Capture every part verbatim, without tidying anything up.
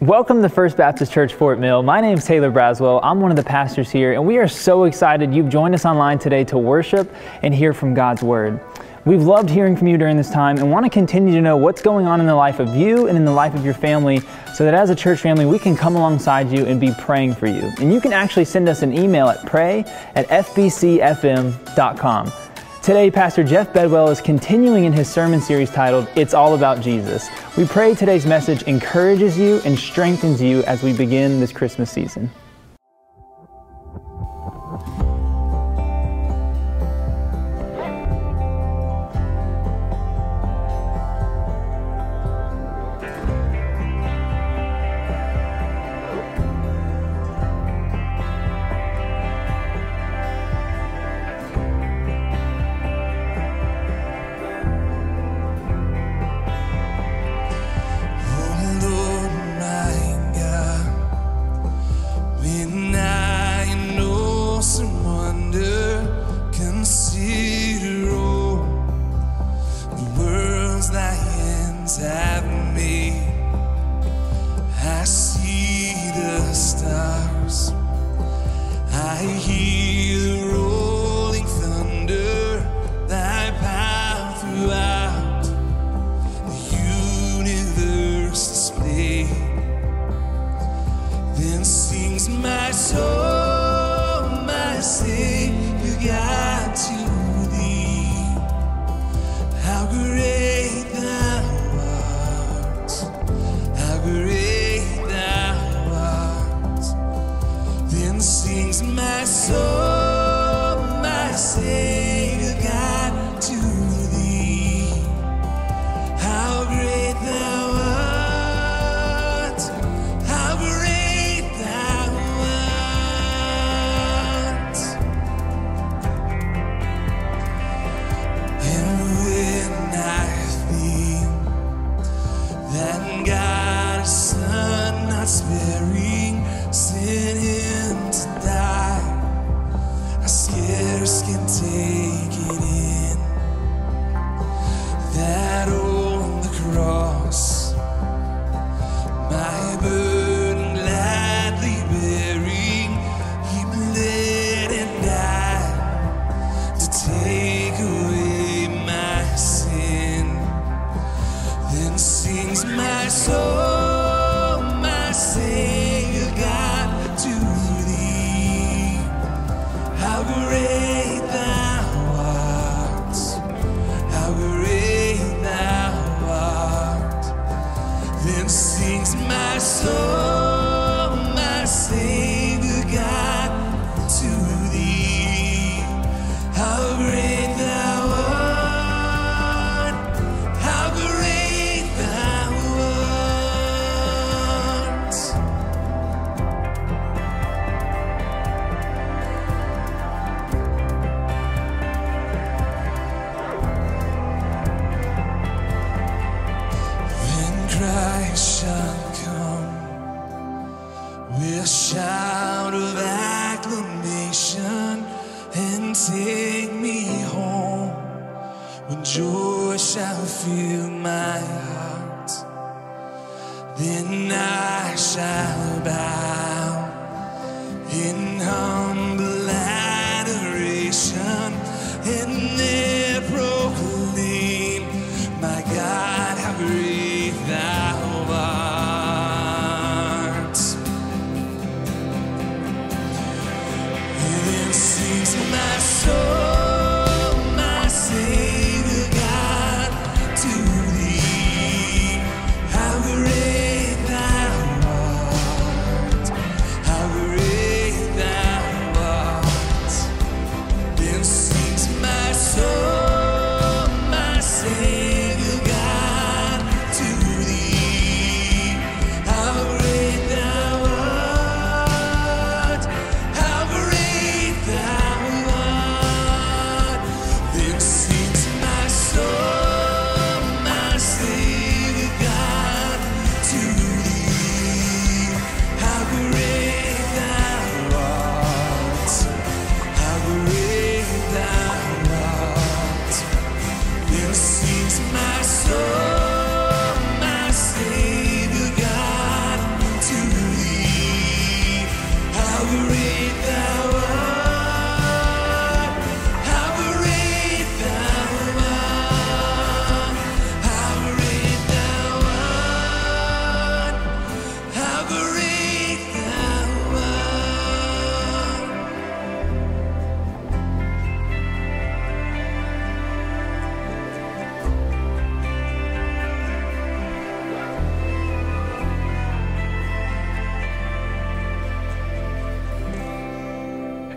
Welcome to First Baptist Church Fort Mill. My name is Taylor Braswell. I'm one of the pastors here, and we are so excited you've joined us online today to worship and hear from God's Word. We've loved hearing from you during this time and want to continue to know what's going on in the life of you and in the life of your family so that as a church family, we can come alongside you and be praying for you. And you can actually send us an email at pray at f b c f m dot com. Today, Pastor Jeff Bedwell is continuing in his sermon series titled, It's All About Jesus. We pray today's message encourages you and strengthens you as we begin this Christmas season.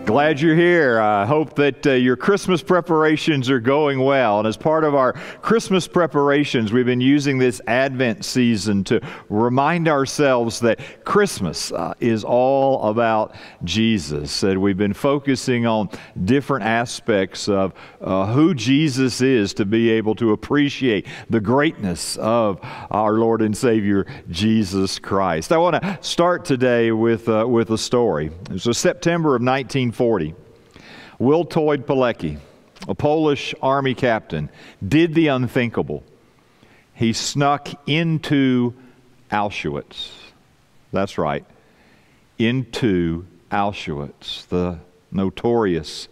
Glad you're here. I hope that uh, your Christmas preparations are going well. And as part of our Christmas preparations, we've been using this Advent season to remind ourselves that Christmas uh, is all about Jesus. That we've been focusing on different aspects of uh, who Jesus is to be able to appreciate the greatness of our Lord and Savior, Jesus Christ. I want to start today with, uh, with a story. So September of nineteen forty, Witold Pilecki, a Polish army captain, did the unthinkable. He snuck into Auschwitz. That's right, into Auschwitz, the notorious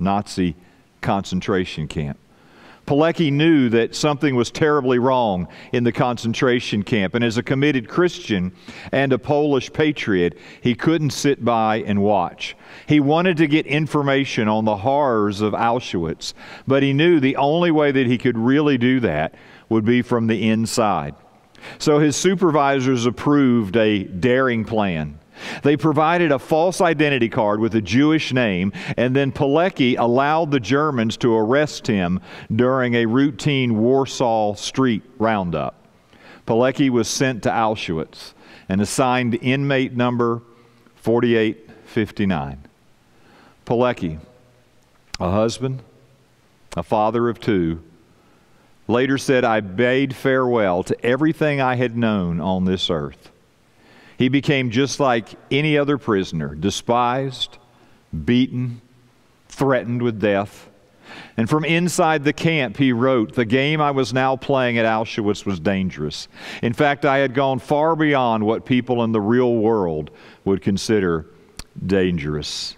Nazi concentration camp. Pilecki knew that something was terribly wrong in the concentration camp, and as a committed Christian and a Polish patriot, he couldn't sit by and watch. He wanted to get information on the horrors of Auschwitz, but he knew the only way that he could really do that would be from the inside. So his supervisors approved a daring plan. They provided a false identity card with a Jewish name, and then Pilecki allowed the Germans to arrest him during a routine Warsaw street roundup. Pilecki was sent to Auschwitz and assigned inmate number forty-eight fifty-nine. Pilecki, a husband, a father of two, later said, "I bade farewell to everything I had known on this earth." He became just like any other prisoner, despised, beaten, threatened with death. And from inside the camp, he wrote, "The game I was now playing at Auschwitz was dangerous. In fact, I had gone far beyond what people in the real world would consider dangerous."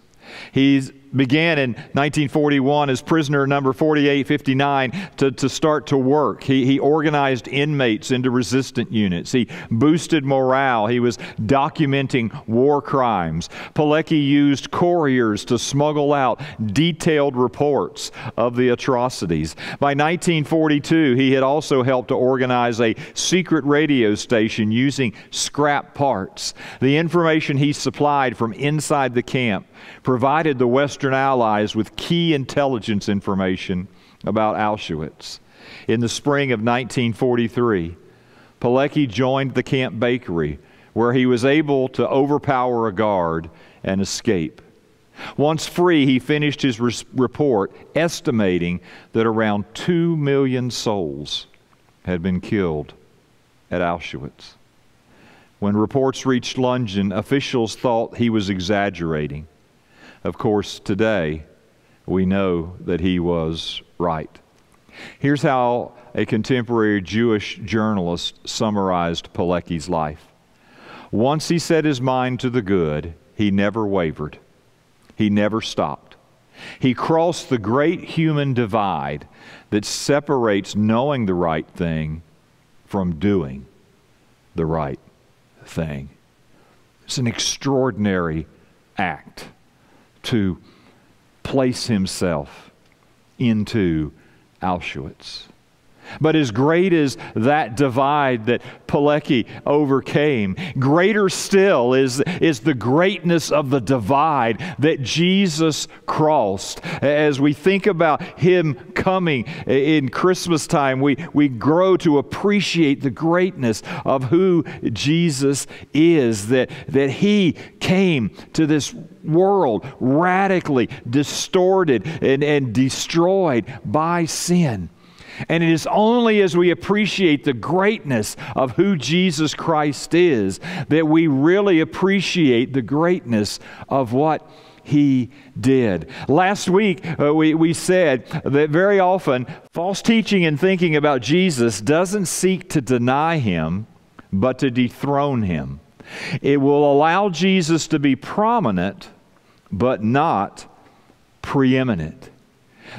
He's began in nineteen forty-one as prisoner number forty-eight fifty-nine to, to start to work. He, he organized inmates into resistant units. He boosted morale. He was documenting war crimes. Pilecki used couriers to smuggle out detailed reports of the atrocities. By nineteen forty-two, he had also helped to organize a secret radio station using scrap parts. The information he supplied from inside the camp provided the Western Allies with key intelligence information about Auschwitz. In the spring of nineteen forty-three, Pilecki joined the camp bakery, where he was able to overpower a guard and escape. Once free, he finished his report estimating that around two million souls had been killed at Auschwitz. When reports reached London, officials thought he was exaggerating. Of course, today, we know that he was right. Here's how a contemporary Jewish journalist summarized Pilecki's life. Once he set his mind to the good, he never wavered. He never stopped. He crossed the great human divide that separates knowing the right thing from doing the right thing. It's an extraordinary act to place himself into Auschwitz. But as great as that divide that Pilecki overcame, greater still is, is the greatness of the divide that Jesus crossed. As we think about Him coming in Christmas time, we, we grow to appreciate the greatness of who Jesus is, that, that He came to this world radically distorted and, and destroyed by sin. And it is only as we appreciate the greatness of who Jesus Christ is that we really appreciate the greatness of what He did. Last week, uh, we, we said that very often false teaching and thinking about Jesus doesn't seek to deny Him, but to dethrone Him. It will allow Jesus to be prominent, but not preeminent.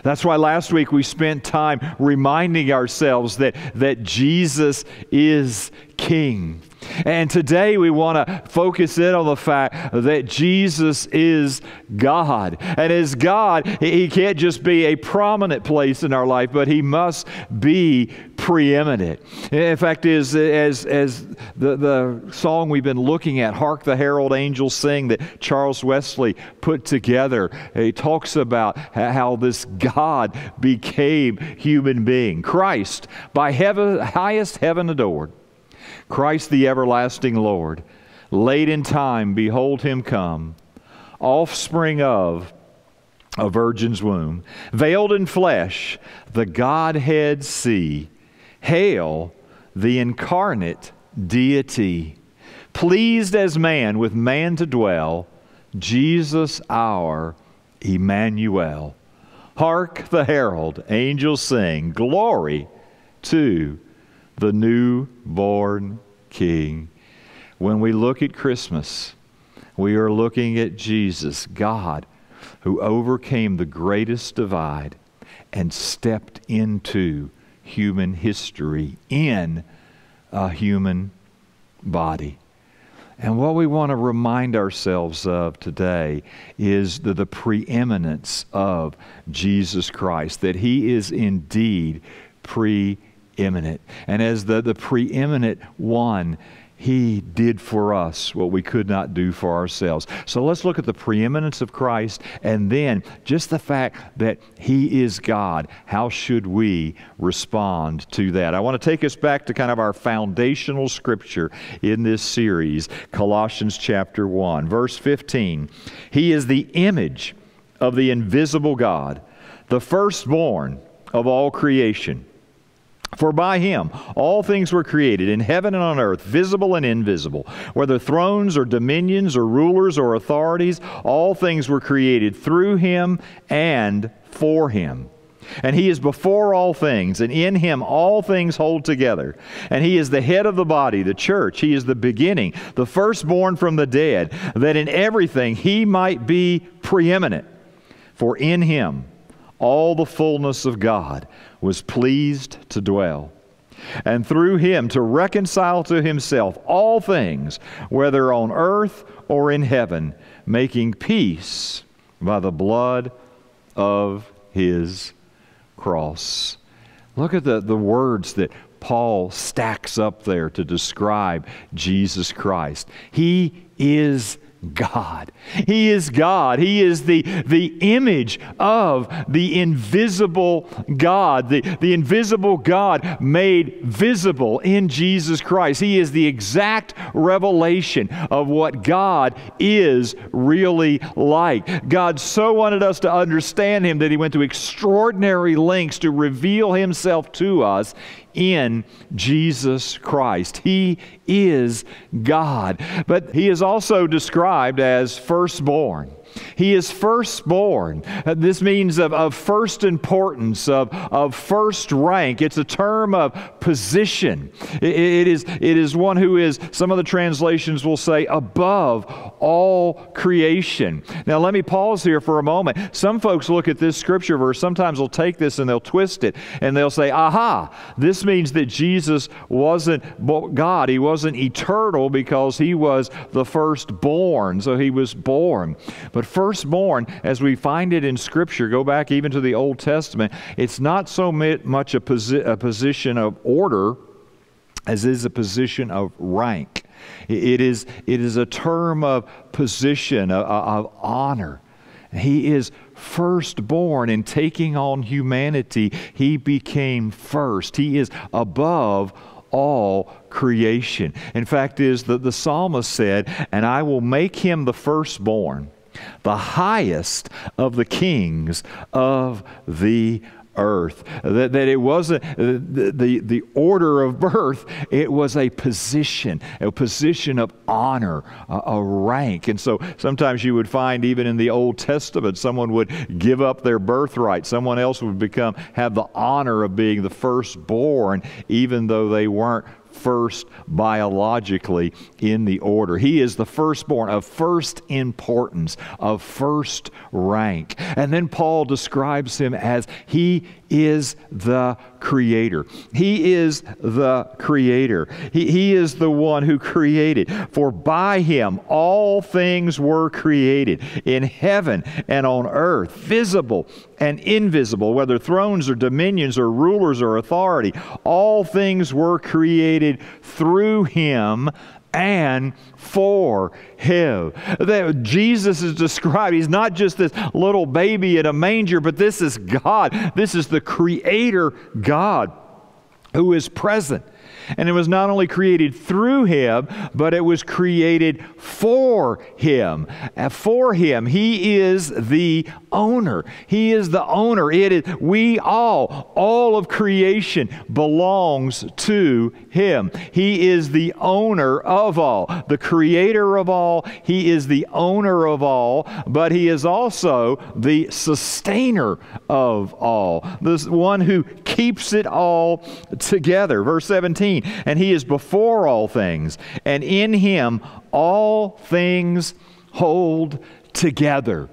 That's why last week we spent time reminding ourselves that, that Jesus is King. And today we want to focus in on the fact that Jesus is God. And as God, He can't just be a prominent place in our life, but He must be preeminent. In fact, is as as the the song we've been looking at, "Hark the Herald Angels Sing," that Charles Wesley put together, he talks about how this God became human being. Christ, by heaven, highest heaven adored, Christ the everlasting Lord, late in time, behold Him come, offspring of a virgin's womb, veiled in flesh, the Godhead see, hail the incarnate deity, pleased as man with man to dwell, Jesus our Emmanuel. Hark the herald angels sing, glory to the newborn King. When we look at Christmas, we are looking at Jesus, God, who overcame the greatest divide and stepped into human history in a human body. And what we want to remind ourselves of today is the, the preeminence of Jesus Christ, that He is indeed preeminent. And as the, the preeminent one, He did for us what we could not do for ourselves. So let's look at the preeminence of Christ, and then just the fact that He is God. How should we respond to that? I want to take us back to kind of our foundational scripture in this series, Colossians chapter one, verse fifteen. He is the image of the invisible God, the firstborn of all creation. For by Him all things were created, in heaven and on earth, visible and invisible. Whether thrones or dominions or rulers or authorities, all things were created through Him and for Him. And He is before all things, and in Him all things hold together. And He is the head of the body, the church. He is the beginning, the firstborn from the dead, that in everything He might be preeminent. For in Him all the fullness of God was pleased to dwell, and through Him to reconcile to Himself all things, whether on earth or in heaven, making peace by the blood of His cross. Look at the, the words that Paul stacks up there to describe Jesus Christ. He is God. He is God. He is the, the image of the invisible God, the, the invisible God made visible in Jesus Christ. He is the exact revelation of what God is really like. God so wanted us to understand Him that He went to extraordinary lengths to reveal Himself to us in Jesus Christ. He is God. But He is also described as firstborn. He is firstborn. This means of, of first importance, of, of first rank. It's a term of position. It, it, is, it is one who is, some of the translations will say, above all creation. Now let me pause here for a moment. Some folks look at this scripture verse, sometimes they'll take this and they'll twist it, and they'll say, aha, this means that Jesus wasn't God. He wasn't eternal because He was the firstborn, so He was born. But firstborn, as we find it in Scripture, go back even to the Old Testament, it's not so much a, posi a position of order as it is a position of rank. It is, it is a term of position, of, of honor. He is firstborn in taking on humanity. He became first. He is above all creation. In fact, is the, the psalmist said, "And I will make Him the firstborn, the highest of the kings of the earth." That, that it wasn't the, the, the order of birth, it was a position, a position of honor, a, a rank. And so sometimes you would find even in the Old Testament, someone would give up their birthright. Someone else would become, have the honor of being the firstborn, even though they weren't first biologically in the order. He is the firstborn of first importance, of first rank. And then Paul describes Him as He is the creator. He is the creator. He, he is the one who created. For by him all things were created, in heaven and on earth, visible and invisible, whether thrones or dominions or rulers or authority. All things were created through him and for him. That Jesus is described. He's not just this little baby in a manger, but this is God. This is the Creator God who is present. And it was not only created through him, but it was created for him. For him, he is the owner. He is the owner. It is we all, all of creation belongs to him. He is the owner of all, the creator of all. He is the owner of all, but he is also the sustainer of all. This one who keeps it all together. Verse seventeen. And he is before all things, and in him all things hold together.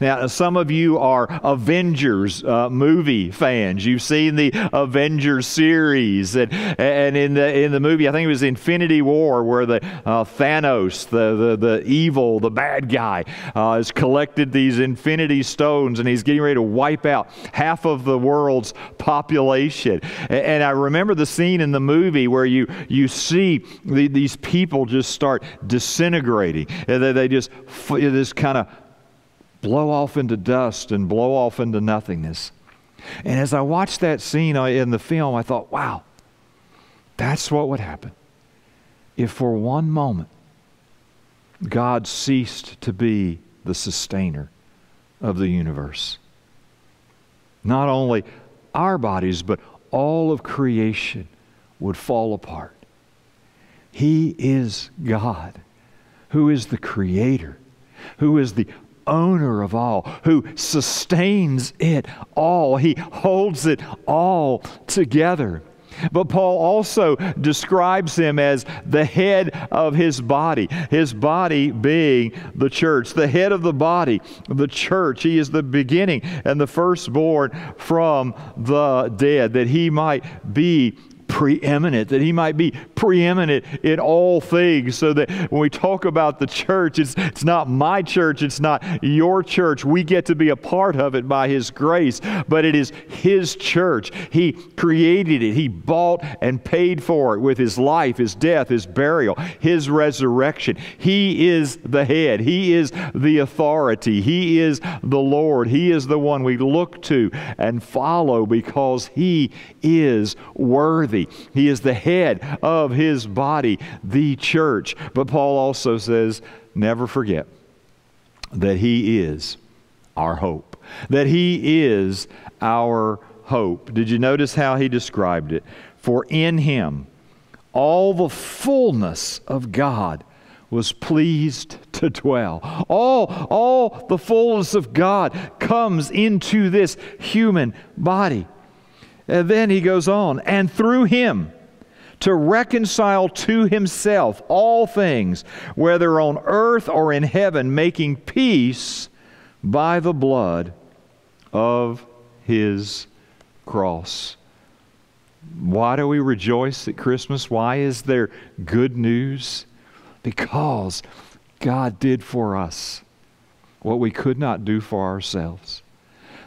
Now, some of you are Avengers uh, movie fans. You've seen the Avengers series, and and in the in the movie, I think it was Infinity War, where the uh, Thanos, the, the the evil, the bad guy, uh, has collected these Infinity Stones, and he's getting ready to wipe out half of the world's population. And, and I remember the scene in the movie where you you see the, these people just start disintegrating. They, they just this kind of blow off into dust and blow off into nothingness. And as I watched that scene in the film, I thought, wow, that's what would happen if for one moment God ceased to be the sustainer of the universe. Not only our bodies, but all of creation would fall apart. He is God, who is the creator, who is the owner of all, who sustains it all. He holds it all together. But Paul also describes him as the head of his body, his body being the church, the head of the body, the church. He is the beginning and the firstborn from the dead, that he might be preeminent, that he might be preeminent in all things, so that when we talk about the church, it's, it's not my church, it's not your church. We get to be a part of it by his grace, but it is his church. He created it. He bought and paid for it with his life, his death, his burial, his resurrection. He is the head. He is the authority. He is the Lord. He is the one we look to and follow because he is worthy. He is the head of his body, the church. But Paul also says, never forget that he is our hope, that he is our hope. Did you notice how he described it? For in him all the fullness of God was pleased to dwell. All, all the fullness of God comes into this human body. And then he goes on, and through him to reconcile to himself all things, whether on earth or in heaven, making peace by the blood of his cross. Why do we rejoice at Christmas? Why is there good news? Because God did for us what we could not do for ourselves.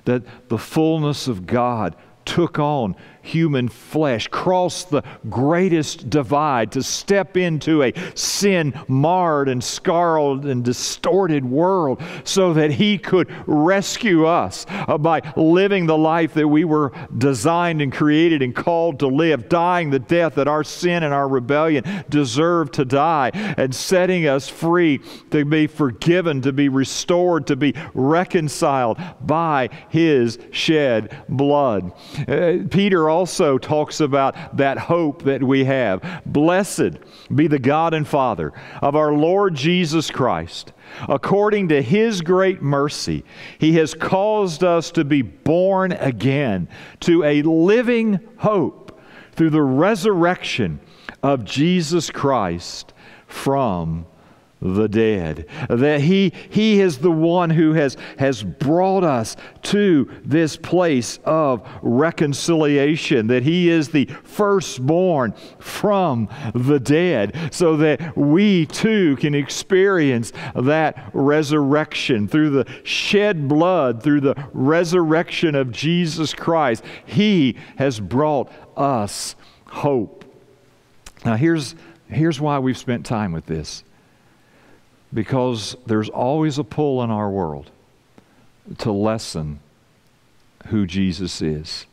That the fullness of God took on human flesh, crossed the greatest divide to step into a sin-marred and scarred and distorted world so that he could rescue us by living the life that we were designed and created and called to live, dying the death that our sin and our rebellion deserved to die, and setting us free to be forgiven, to be restored, to be reconciled by his shed blood. Uh, Peter also talks about that hope that we have. Blessed be the God and Father of our Lord Jesus Christ. According to his great mercy, he has caused us to be born again to a living hope through the resurrection of Jesus Christ from the dead. That he, he is the one who has, has brought us to this place of reconciliation, that He is the firstborn from the dead, so that we too can experience that resurrection through the shed blood, through the resurrection of Jesus Christ. He has brought us hope. Now here's, here's why we've spent time with this. Because there's always a pull in our world to lessen who Jesus is.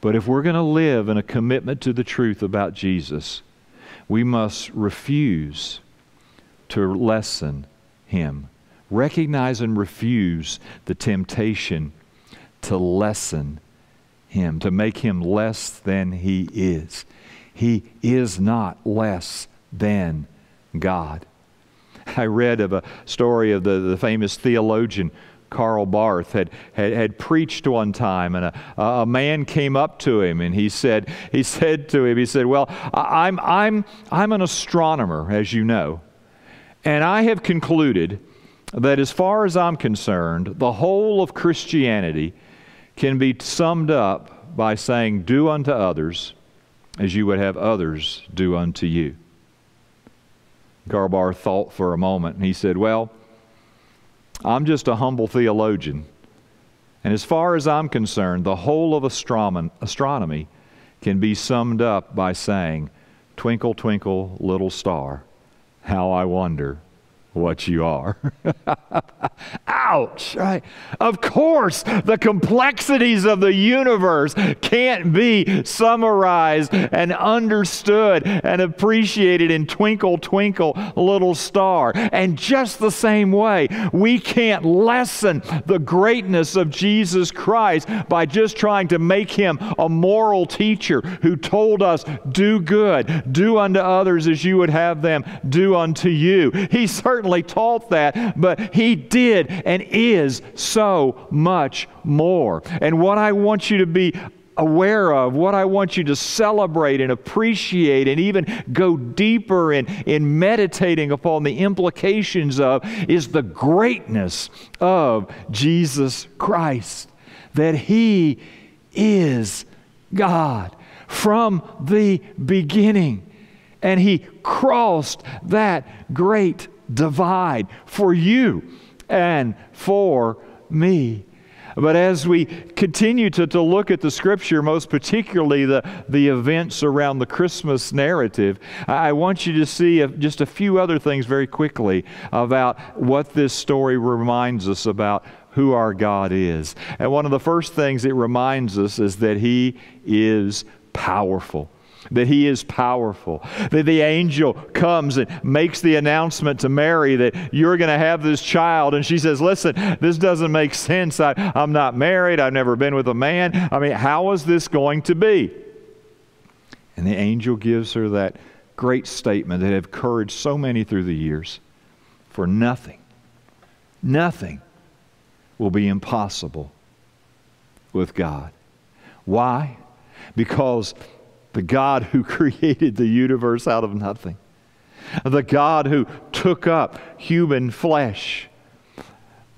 But if we're going to live in a commitment to the truth about Jesus, we must refuse to lessen Him. Recognize and refuse the temptation to lessen Him, to make Him less than He is. He is not less than God. I read of a story of the, the famous theologian Karl Barth had, had, had preached one time, and a, a man came up to him, and he said, he said to him, he said, well, I'm, I'm, I'm an astronomer, as you know, and I have concluded that as far as I'm concerned, the whole of Christianity can be summed up by saying, do unto others as you would have others do unto you. Karl Barth thought for a moment, and he said, well, I'm just a humble theologian, and as far as I'm concerned, the whole of astronomy can be summed up by saying, twinkle, twinkle, little star, how I wonder what you are. Ouch! Right? Of course, the complexities of the universe can't be summarized and understood and appreciated in twinkle, twinkle, little star. And just the same way, we can't lessen the greatness of Jesus Christ by just trying to make Him a moral teacher who told us, do good, do unto others as you would have them do unto you. He certainly taught that, but He did and is so much more. And what I want you to be aware of, what I want you to celebrate and appreciate and even go deeper in, in meditating upon the implications of, is the greatness of Jesus Christ. That He is God from the beginning. And He crossed that great divide for you and for me. But as we continue to, to look at the Scripture, most particularly the, the events around the Christmas narrative, I want you to see a, just a few other things very quickly about what this story reminds us about who our God is. And one of the first things it reminds us is that He is powerful. That He is powerful. That the angel comes and makes the announcement to Mary that you're going to have this child. And she says, listen, this doesn't make sense. I, I'm not married. I've never been with a man. I mean, how is this going to be? And the angel gives her that great statement that have encouraged so many through the years. For nothing, nothing will be impossible with God. Why? Because the God who created the universe out of nothing, the God who took up human flesh,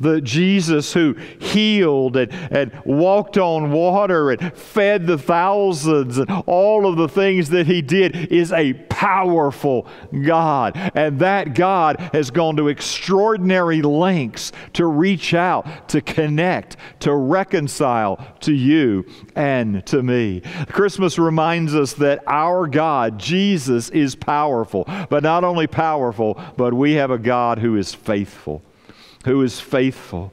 the Jesus who healed and, and walked on water and fed the thousands and all of the things that He did, is a powerful God. And that God has gone to extraordinary lengths to reach out, to connect, to reconcile to you and to me. Christmas reminds us that our God, Jesus, is powerful. But not only powerful, but we have a God who is faithful. Who is faithful.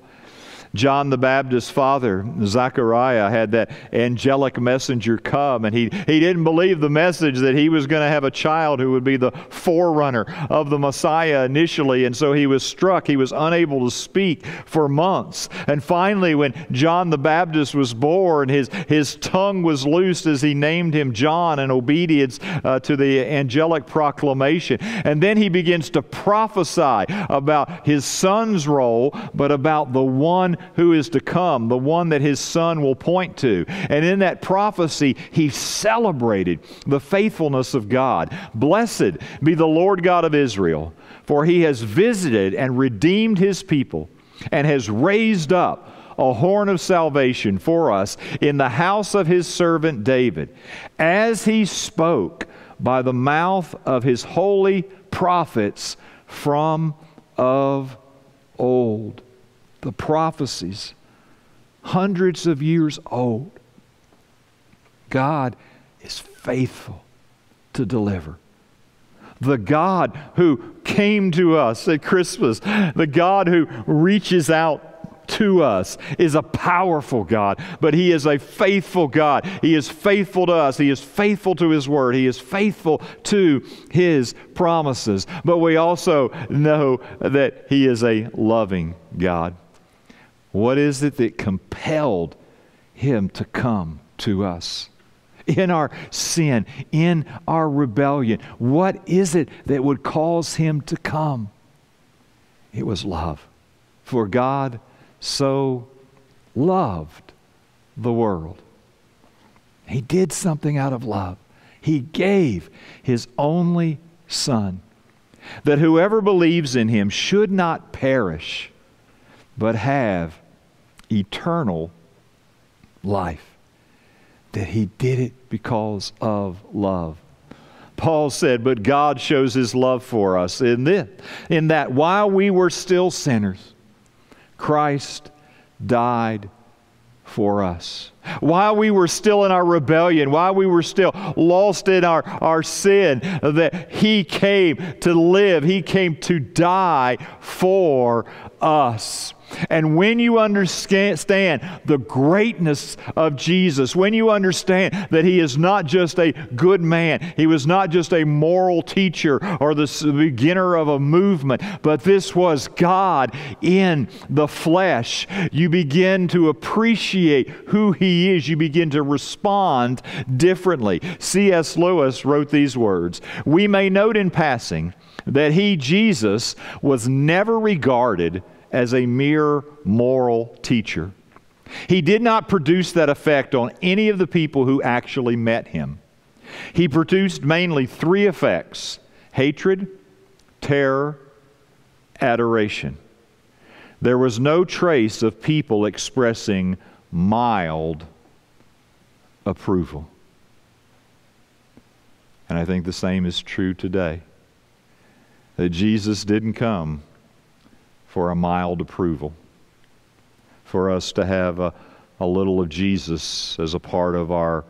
John the Baptist's father, Zechariah, had that angelic messenger come, and he, he didn't believe the message that he was going to have a child who would be the forerunner of the Messiah initially, and so he was struck. He was unable to speak for months. And finally, when John the Baptist was born, his, his tongue was loosed as he named him John in obedience uh, to the angelic proclamation. And then he begins to prophesy about his son's role, but about the one who is to come, the one that his son will point to. And in that prophecy, he celebrated the faithfulness of God. Blessed be the Lord God of Israel, For he has visited and redeemed his people and has raised up a horn of salvation for us in the house of his servant David, as he spoke by the mouth of his holy prophets from of old. The prophecies, hundreds of years old. God is faithful to deliver. The God who came to us at Christmas, the God who reaches out to us, is a powerful God, but He is a faithful God. He is faithful to us. He is faithful to His Word. He is faithful to His promises. But we also know that He is a loving God. What is it that compelled Him to come to us? In our sin, in our rebellion, what is it that would cause Him to come? It was love. For God so loved the world. He did something out of love. He gave His only Son, that whoever believes in Him should not perish, but have eternal life. That He did it because of love. Paul said, but God shows His love for us in this, in that while we were still sinners, Christ died for us. While we were still in our rebellion, while we were still lost in our, our sin, that He came to live, He came to die for us. And when you understand the greatness of Jesus, when you understand that He is not just a good man, He was not just a moral teacher or the beginner of a movement, but this was God in the flesh, you begin to appreciate who He is. You begin to respond differently. C S Lewis wrote these words, "We may note in passing that He, Jesus, was never regarded as a mere moral teacher. He did not produce that effect on any of the people who actually met Him. He produced mainly three effects: hatred, terror, adoration. There was no trace of people expressing mild approval." And I think the same is true today. That Jesus didn't come for a mild approval, for us to have a, a little of Jesus as a part of our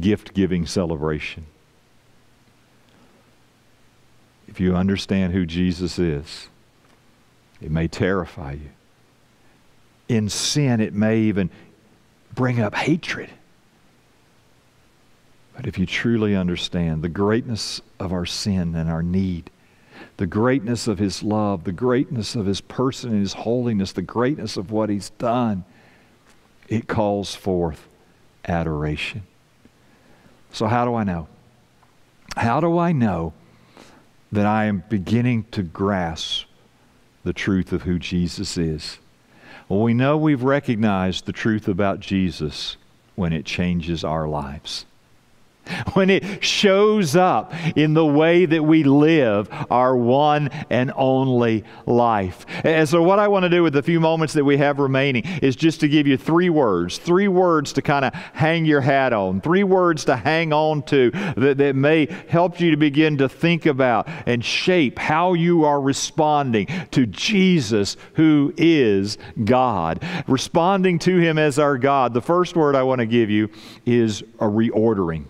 gift-giving celebration. If you understand who Jesus is, it may terrify you. In sin, it may even bring up hatred. But if you truly understand the greatness of our sin and our need, the greatness of His love, the greatness of His person and His holiness, the greatness of what He's done, it calls forth adoration. So how do I know? How do I know that I am beginning to grasp the truth of who Jesus is? Well, we know we've recognized the truth about Jesus when it changes our lives. When it shows up in the way that we live our one and only life. And so what I want to do with the few moments that we have remaining is just to give you three words, three words to kind of hang your hat on, three words to hang on to that, that may help you to begin to think about and shape how you are responding to Jesus, who is God. Responding to Him as our God. The first word I want to give you is a reordering.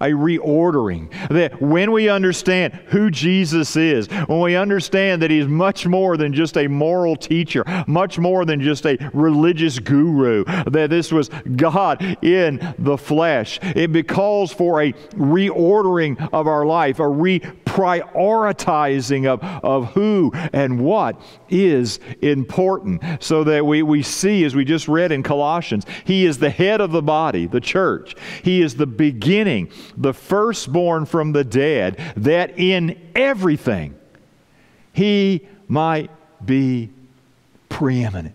A reordering. That when we understand who Jesus is, when we understand that He's much more than just a moral teacher, much more than just a religious guru, that this was God in the flesh, it calls for a reordering of our life, a reprioritizing of, of who and what is important. So that we, we see, as we just read in Colossians, He is the head of the body, the church. He is the beginning, the firstborn from the dead, that in everything He might be preeminent.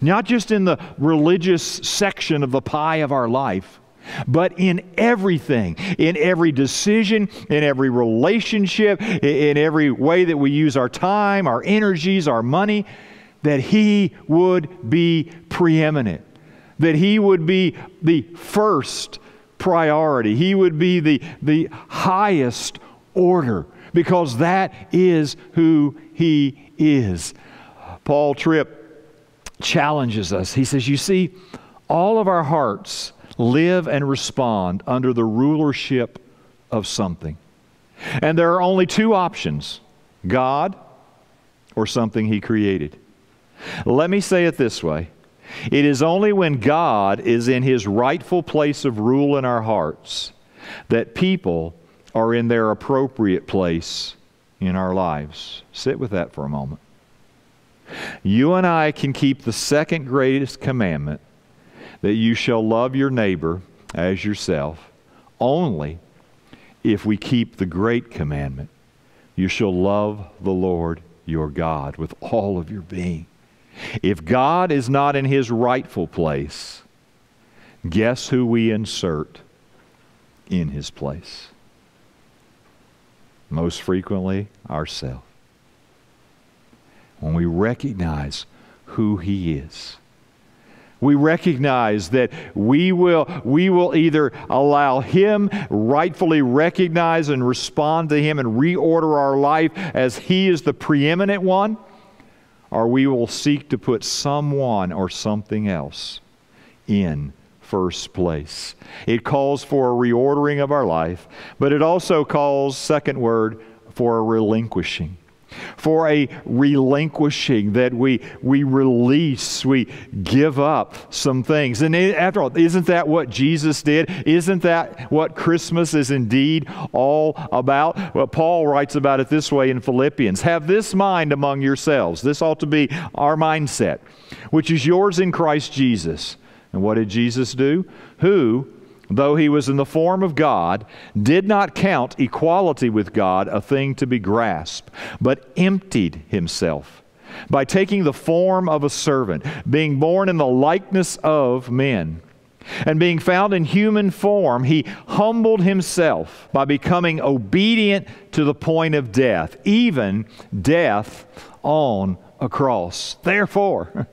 Not just in the religious section of the pie of our life, But in everything, in every decision, in every relationship, in every way that we use our time, our energies, our money, that He would be preeminent, that He would be the first priority. He would be the, the highest order, because that is who He is. Paul Tripp challenges us. He says, you see, all of our hearts live and respond under the rulership of something. And there are only two options, God or something He created. Let me say it this way. It is only when God is in His rightful place of rule in our hearts that people are in their appropriate place in our lives. Sit with that for a moment. You and I can keep the second greatest commandment, that you shall love your neighbor as yourself, only if we keep the great commandment, you shall love the Lord your God with all of your being. If God is not in His rightful place, guess who we insert in His place? Most frequently, ourselves. When we recognize who He is, we recognize that we will, we will either allow Him rightfully recognize and respond to Him and reorder our life as He is the preeminent one, or we will seek to put someone or something else in first place. It calls for a reordering of our life, but it also calls, second word, for a relinquishing. For a relinquishing, that we, we release, we give up some things. And after all, isn't that what Jesus did? Isn't that what Christmas is indeed all about? Well, Paul writes about it this way in Philippians. Have this mind among yourselves. This ought to be our mindset, which is yours in Christ Jesus. And what did Jesus do? Who, though He was in the form of God, did not count equality with God a thing to be grasped, but emptied Himself by taking the form of a servant, being born in the likeness of men. And being found in human form, He humbled Himself by becoming obedient to the point of death, even death on a cross. Therefore,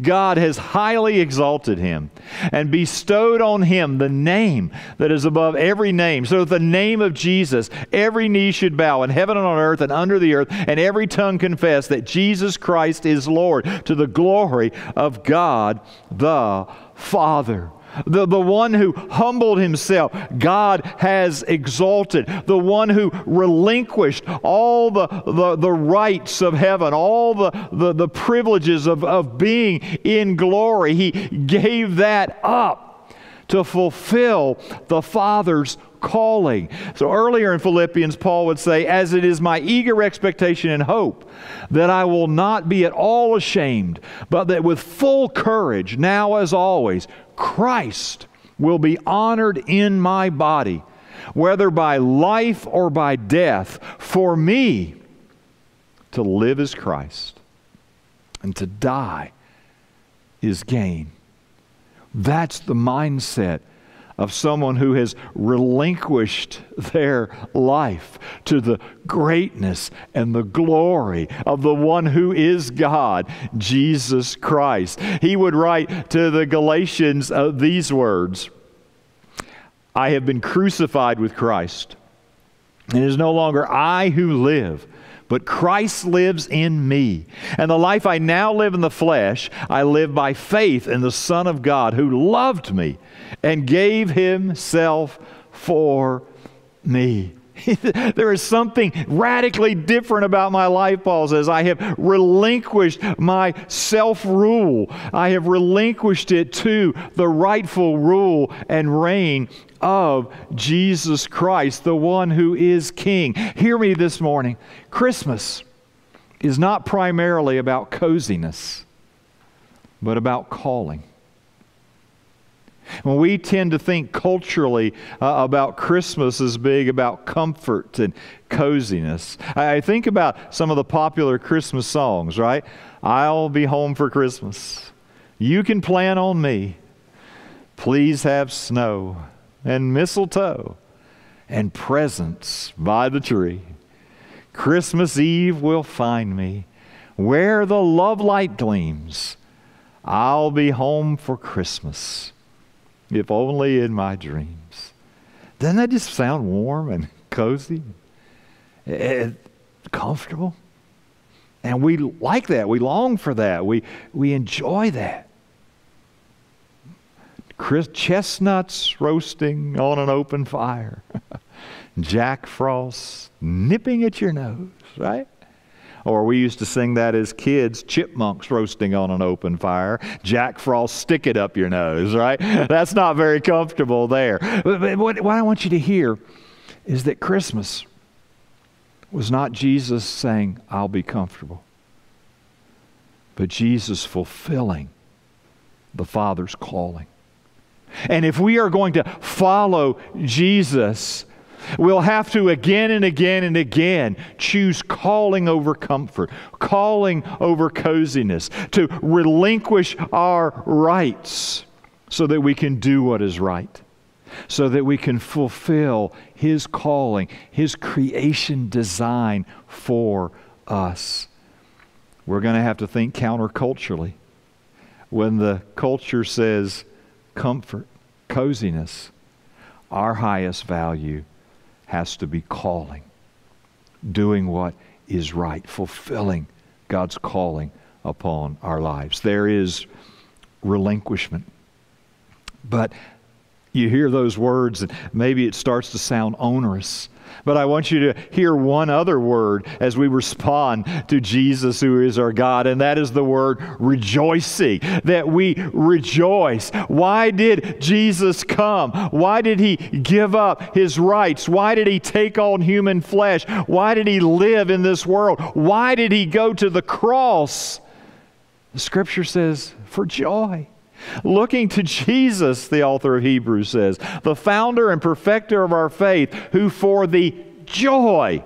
God has highly exalted Him and bestowed on Him the name that is above every name. So, at the name of Jesus, every knee should bow in heaven and on earth and under the earth, and every tongue confess that Jesus Christ is Lord, to the glory of God the Father. The, the one who humbled Himself, God has exalted. The one who relinquished all the, the, the rights of heaven, all the, the, the privileges of, of being in glory, He gave that up to fulfill the Father's calling. So earlier in Philippians, Paul would say, as it is my eager expectation and hope that I will not be at all ashamed, but that with full courage, now as always, Christ will be honored in my body, whether by life or by death. For me to live is Christ, and to die is gain. That's the mindset of someone who has relinquished their life to the greatness and the glory of the one who is God, Jesus Christ. He would write to the Galatians uh, these words, I have been crucified with Christ, and it is no longer I who live, but Christ lives in me. And the life I now live in the flesh, I live by faith in the Son of God who loved me and gave Himself for me. There is something radically different about my life, Paul says. I have relinquished my self-rule. I have relinquished it to the rightful rule and reign of Jesus Christ, the one who is King. Hear me this morning. Christmas is not primarily about coziness, but about calling. When we tend to think culturally uh, about Christmas as being about comfort and coziness, I think about some of the popular Christmas songs, right? I'll be home for Christmas. You can plan on me. Please have snow. and mistletoe and presents by the tree. Christmas Eve will find me where the love light gleams. I'll be home for Christmas, if only in my dreams. Doesn't that just sound warm and cozy and comfortable? And we like that. We long for that. We, we enjoy that. Chestnuts roasting on an open fire. Jack Frost nipping at your nose, right? Or we used to sing that as kids, chipmunks roasting on an open fire. Jack Frost, stick it up your nose, right? That's not very comfortable there. But, but what, what I want you to hear is that Christmas was not Jesus saying, I'll be comfortable, but Jesus fulfilling the Father's calling. And if we are going to follow Jesus, we'll have to again and again and again choose calling over comfort, calling over coziness, to relinquish our rights so that we can do what is right, so that we can fulfill His calling, His creation design for us. We're going to have to think counterculturally. When the culture says comfort, coziness, our highest value has to be calling, doing what is right, fulfilling God's calling upon our lives. There is relinquishment. But you hear those words and maybe it starts to sound onerous. But I want you to hear one other word as we respond to Jesus, who is our God, and that is the word rejoicing, that we rejoice. Why did Jesus come? Why did He give up His rights? Why did He take on human flesh? Why did He live in this world? Why did He go to the cross? The Scripture says, for joy. Looking to Jesus, the author of Hebrews says, the founder and perfecter of our faith, who for the joy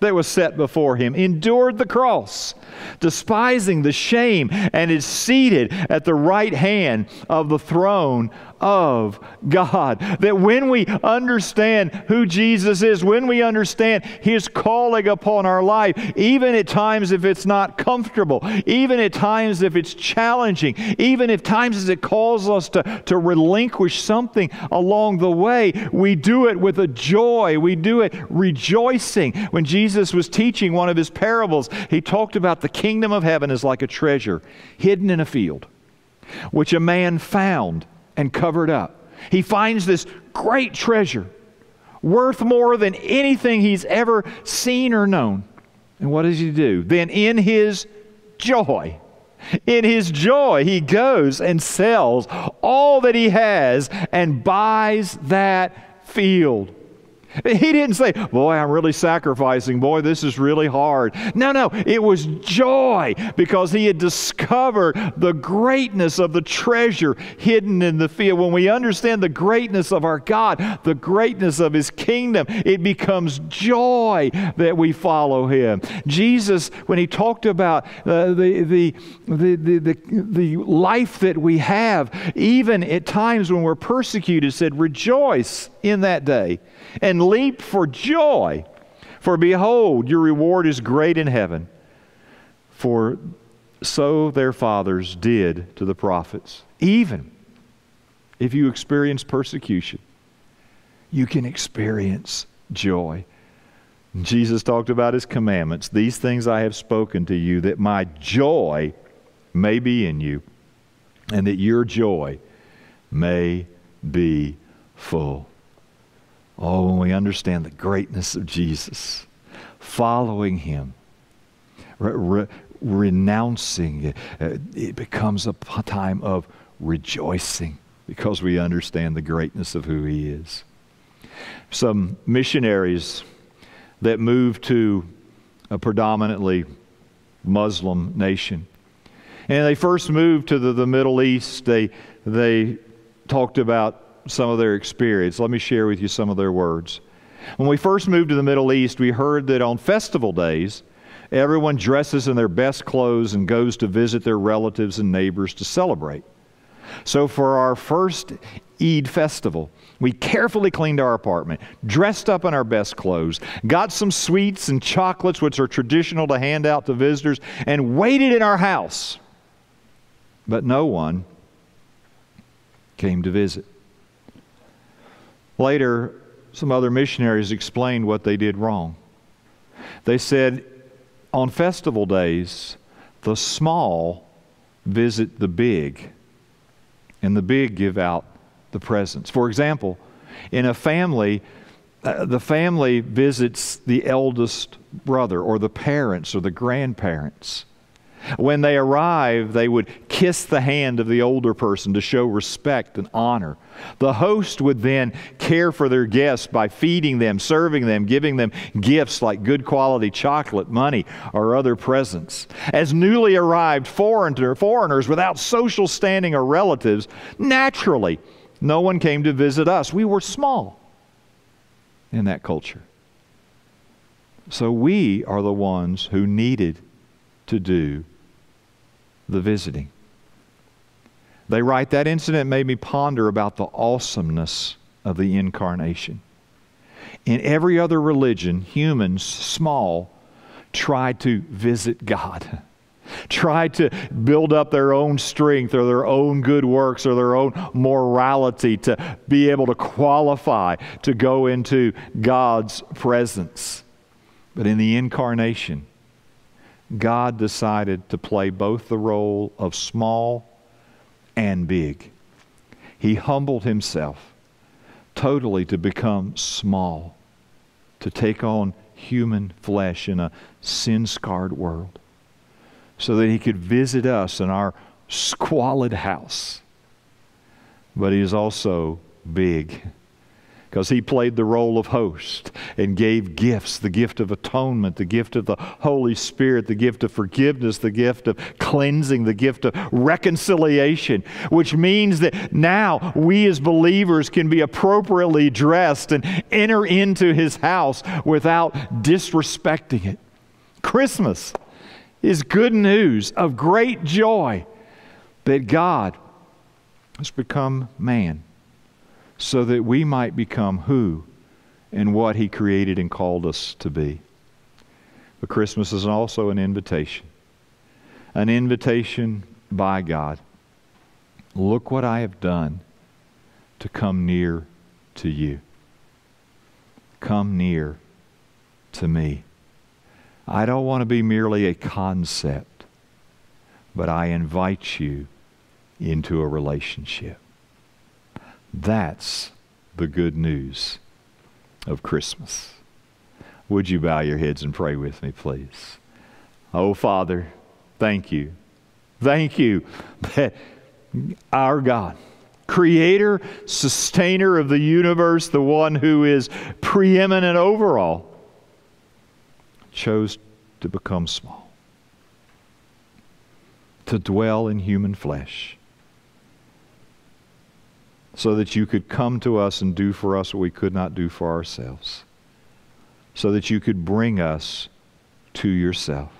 that was set before Him endured the cross, despising the shame, and is seated at the right hand of the throne of God. That when we understand who Jesus is, when we understand His calling upon our life, even at times if it's not comfortable, even at times if it's challenging, even if times as it calls us to, to relinquish something along the way, we do it with a joy. We do it rejoicing. When Jesus Jesus was teaching one of His parables, He talked about the kingdom of heaven is like a treasure hidden in a field, which a man found and covered up. He finds this great treasure, worth more than anything he's ever seen or known. And what does he do? Then in his joy, in his joy, he goes and sells all that he has and buys that field. He didn't say, boy, I'm really sacrificing. Boy, this is really hard. No, no, it was joy because he had discovered the greatness of the treasure hidden in the field. When we understand the greatness of our God, the greatness of His kingdom, it becomes joy that we follow Him. Jesus, when He talked about uh, the, the, the, the, the, the life that we have, even at times when we're persecuted, said, rejoice in that day and leap for joy, for behold, your reward is great in heaven. For so their fathers did to the prophets. Even if you experience persecution, you can experience joy. Jesus talked about His commandments. These things I have spoken to you, that my joy may be in you, and that your joy may be full. Oh, when we understand the greatness of Jesus, following Him, re re renouncing it, uh, it becomes a time of rejoicing because we understand the greatness of who He is. Some missionaries that moved to a predominantly Muslim nation, and they first moved to the, the Middle East, they, they talked about some of their experience. Let me share with you some of their words. When we first moved to the Middle East, we heard that on festival days, everyone dresses in their best clothes and goes to visit their relatives and neighbors to celebrate. So for our first Eid festival. We carefully cleaned our apartment, dressed up in our best clothes, got some sweets and chocolates, which are traditional to hand out to visitors, and waited in our house. But no one came to visit. Later, some other missionaries explained what they did wrong. They said, on festival days, the small visit the big, and the big give out the presents. For example, in a family, uh, the family visits the eldest brother or the parents or the grandparents. When they arrive, they would kiss the hand of the older person to show respect and honor. The host would then care for their guests by feeding them, serving them, giving them gifts like good quality chocolate, money, or other presents. As newly arrived foreigner, foreigners without social standing or relatives, naturally, no one came to visit us. We were small in that culture. So we are the ones who needed to do the visiting. They write, that incident made me ponder about the awesomeness of the incarnation. In every other religion, humans, small, try to visit God, try to build up their own strength or their own good works or their own morality to be able to qualify to go into God's presence. But in the incarnation, God decided to play both the role of small and big. He humbled himself totally to become small, to take on human flesh in a sin-scarred world, so that he could visit us in our squalid house. But he is also big, because he played the role of host and gave gifts, the gift of atonement, the gift of the Holy Spirit, the gift of forgiveness, the gift of cleansing, the gift of reconciliation, which means that now we as believers can be appropriately dressed and enter into his house without disrespecting it. Christmas is good news of great joy that God has become man, so that we might become who and what He created and called us to be. But Christmas is also an invitation, an invitation by God. Look what I have done to come near to you. Come near to me. I don't want to be merely a concept, but I invite you into a relationship. That's the good news of Christmas. Would you bow your heads and pray with me, please? Oh, Father, thank you. Thank you that our God, creator, sustainer of the universe, the one who is preeminent over all, chose to become small, to dwell in human flesh, so that you could come to us and do for us what we could not do for ourselves, so that you could bring us to yourself,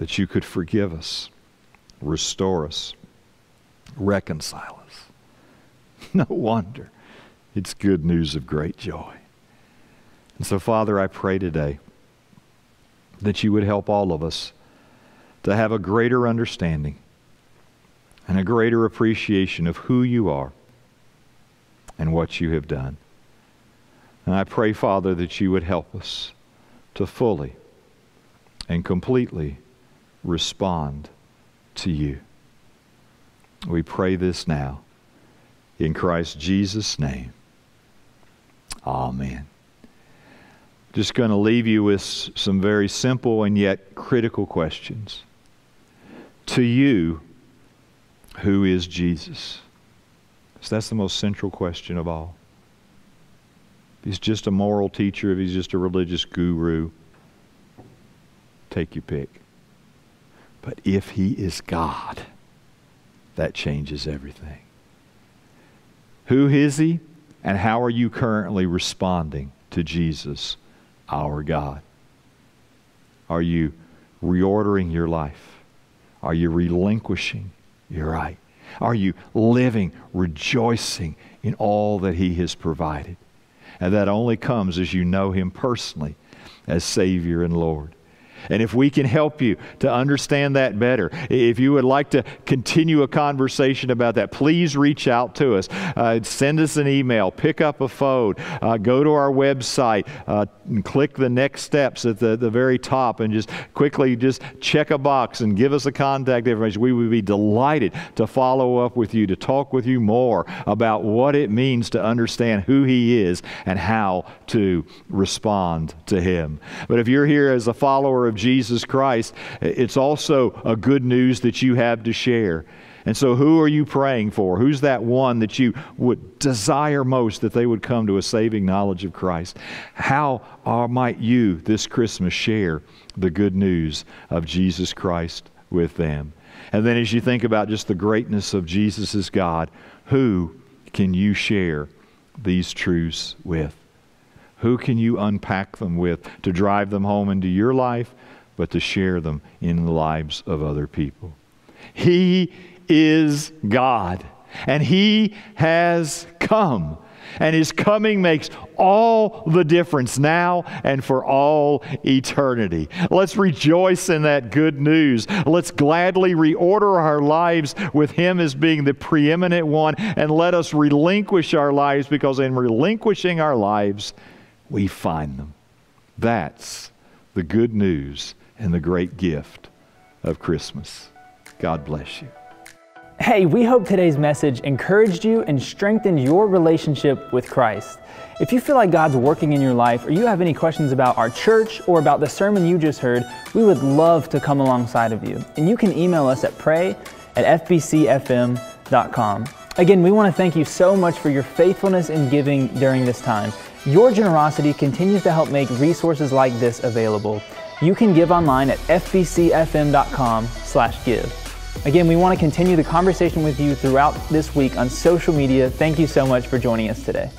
that you could forgive us, restore us, reconcile us. No wonder it's good news of great joy. And so, Father, I pray today that you would help all of us to have a greater understanding and a greater appreciation of who you are and what you have done. And I pray, Father, that you would help us to fully and completely respond to you. We pray this now in Christ Jesus' name. Amen. Just going to leave you with some very simple and yet critical questions. To you, who is Jesus? So that's the most central question of all. If he's just a moral teacher, if he's just a religious guru, take your pick. But if he is God, that changes everything. Who is he, and how are you currently responding to Jesus, our God? Are you reordering your life? Are you relinquishing your right? Are you living, rejoicing in all that He has provided? And that only comes as you know Him personally as Savior and Lord. And if we can help you to understand that better, if you would like to continue a conversation about that, please reach out to us. Uh, send us an email, pick up a phone, uh, go to our website, uh, and click the next steps at the, the very top, and just quickly just check a box and give us a contact information. We would be delighted to follow up with you, to talk with you more about what it means to understand who He is and how to respond to Him. But if you're here as a follower of Jesus Christ, it's also a good news that you have to share. And so who are you praying for? Who's that one that you would desire most that they would come to a saving knowledge of Christ? How are, might you this Christmas share the good news of Jesus Christ with them? And then as you think about just the greatness of Jesus as God, who can you share these truths with? Who can you unpack them with to drive them home into your life, but to share them in the lives of other people? He is God, and He has come, and His coming makes all the difference now and for all eternity. Let's rejoice in that good news. Let's gladly reorder our lives with Him as being the preeminent one, and let us relinquish our lives, because in relinquishing our lives, we find them. That's the good news and the great gift of Christmas. God bless you. Hey, we hope today's message encouraged you and strengthened your relationship with Christ. If you feel like God's working in your life, or you have any questions about our church or about the sermon you just heard, we would love to come alongside of you. And you can email us at pray at f b c f m dot com. Again, we want to thank you so much for your faithfulness in giving during this time. Your generosity continues to help make resources like this available. You can give online at f b c f m dot com slash give. Again, we want to continue the conversation with you throughout this week on social media. Thank you so much for joining us today.